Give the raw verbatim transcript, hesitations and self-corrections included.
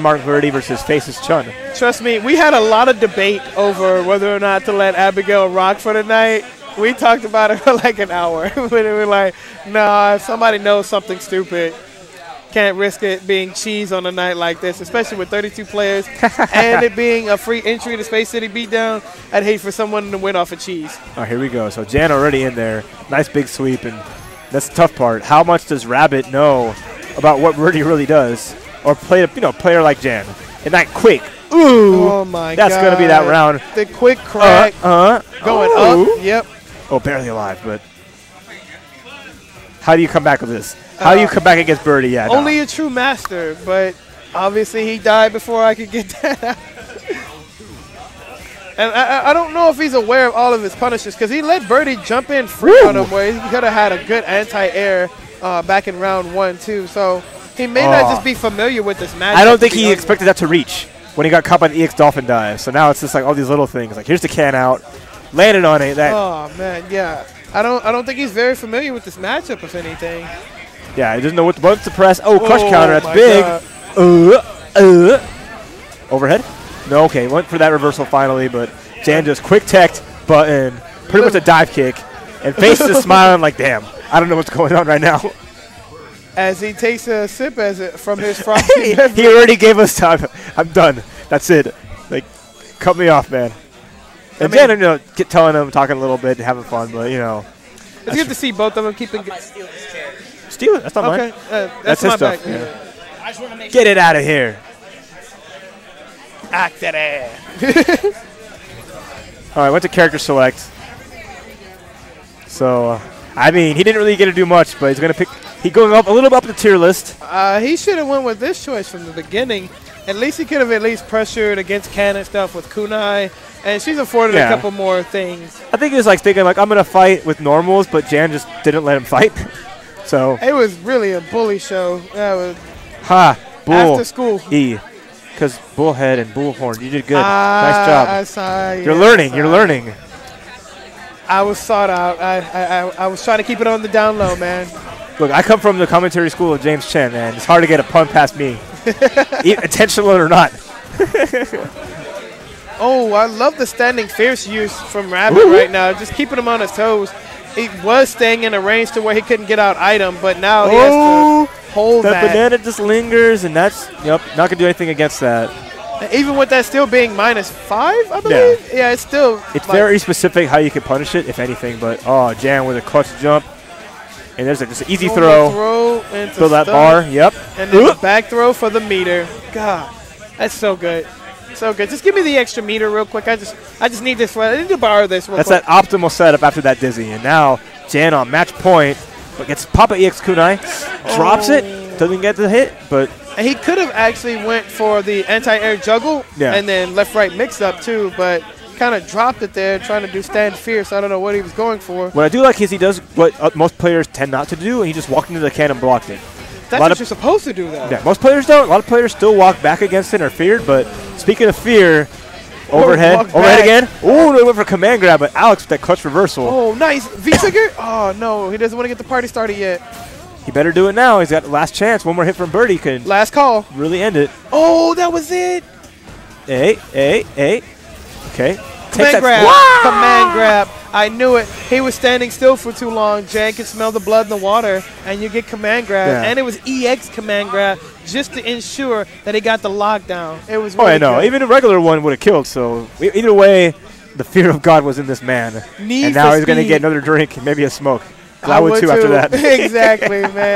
Mark Verdi versus Faces Chun. Trust me, we had a lot of debate over whether or not to let Abigail rock for the night. We talked about it for like an hour. We were like, nah, if somebody knows something stupid, can't risk it being cheese on a night like this, especially with thirty-two players and it being a free entry to Space City beatdown. I'd hate for someone to win off of cheese. Oh, here we go. So Jan already in there. Nice big sweep, and that's the tough part. How much does Rabbit know about what Verdi really does? Or play a you know, player like Jan. And that quick. Ooh. Oh my god. That's gonna be that round. The quick crack. Uh, uh going ooh. Up. Yep. Oh, barely alive, but how do you come back with this? How uh, do you come back against Birdie? Yeah. Only no. a true master, but obviously he died before I could get that out. And I, I don't know if he's aware of all of his punishes, because he let Birdie jump in free on him where he could have had a good anti-air uh, back in round one too. So he may oh. not just be familiar with this match. I don't think he expected that to reach when he got caught by the E X Dolphin Dive. So now it's just like all these little things. Like here's the can out, landed on it. That oh man, yeah. I don't, I don't think he's very familiar with this matchup, if anything. Yeah, he doesn't know what buttons to press. Oh, crush oh, counter. That's big. Uh, uh. Overhead. No, okay. Went for that reversal finally, but Jan just quick teched button, pretty much a dive kick, and Faces is smiling like, damn, I don't know what's going on right now. As he takes a sip as it from his frosty beverage. He already gave us time. I'm done. That's it. Like, cut me off, man. And I mean, Jan, you know, get telling him, talking a little bit, and having fun, but you know. It's good to see both of them keeping. I might steal this chair. Steal it. That's not okay. mine. Uh, that's that's my his back. stuff. Yeah. I just want to make get sure it out of here. Act that ass. All right, went to character select. So, uh, I mean, he didn't really get to do much, but he's gonna pick. He's going up a little bit up the tier list. Uh, he should have went with this choice from the beginning. At least he could have at least pressured against Kanan stuff with Kunai, and she's afforded yeah. a couple more things. I think he was like thinking like I'm gonna fight with normals, but Jan just didn't let him fight. So it was really a bully show. That was ha bull after school e, because bullhead and bullhorn. You did good. Ah, nice job. I saw, you're yeah, learning. You're learning. I was sought out. I I I was trying to keep it on the down low, man. Look, I come from the commentary school of James Chen, man. It's hard to get a pun past me, intentional or not. Oh, I love the standing fierce use from Rabbit Woo-hoo. right now. Just keeping him on his toes. He was staying in a range to where he couldn't get out item, but now oh, he has to hold that. That banana just lingers, and that's yep, not going to do anything against that. And even with that still being minus five, I believe? Yeah, yeah it's still. It's like very specific how you can punish it, if anything, but oh, Jan with a clutch jump. And there's a, just an easy throw. throw and throw that bar. Yep. And then the back throw for the meter. God, that's so good, so good. Just give me the extra meter real quick. I just, I just need this. I need to borrow this. Real that's quick. That optimal setup after that dizzy. And now Jan on match point, but gets Papa E X Kunai, oh. drops it, doesn't get the hit, but and he could have actually went for the anti-air juggle yeah. and then left-right mix-up too, but kind of dropped it there, trying to do stand fierce. I don't know what he was going for. What I do like is he does what uh, most players tend not to do, and he just walked into the can and blocked it. That's what you're supposed to do, though. Yeah, most players don't. A lot of players still walk back against it or feared, but speaking of fear, overhead, overhead back. again. Oh, they went for command grab, but Alex with that clutch reversal. Oh, nice. V-trigger? Oh, no. He doesn't want to get the party started yet. He better do it now. He's got the last chance. One more hit from Birdie can last call. Really end it. Oh, that was it. Hey, hey, hey. Okay. Command grab. Wow. Command grab. I knew it. He was standing still for too long. Jan could smell the blood in the water, and you get command grab. Yeah. And it was E X command grab just to ensure that he got the lockdown. It was really oh, I know. Good. Even a regular one would have killed. So either way, the fear of God was in this man. Need and now he's going to get another drink and maybe a smoke. I, I would, would too, too after that. Exactly, man.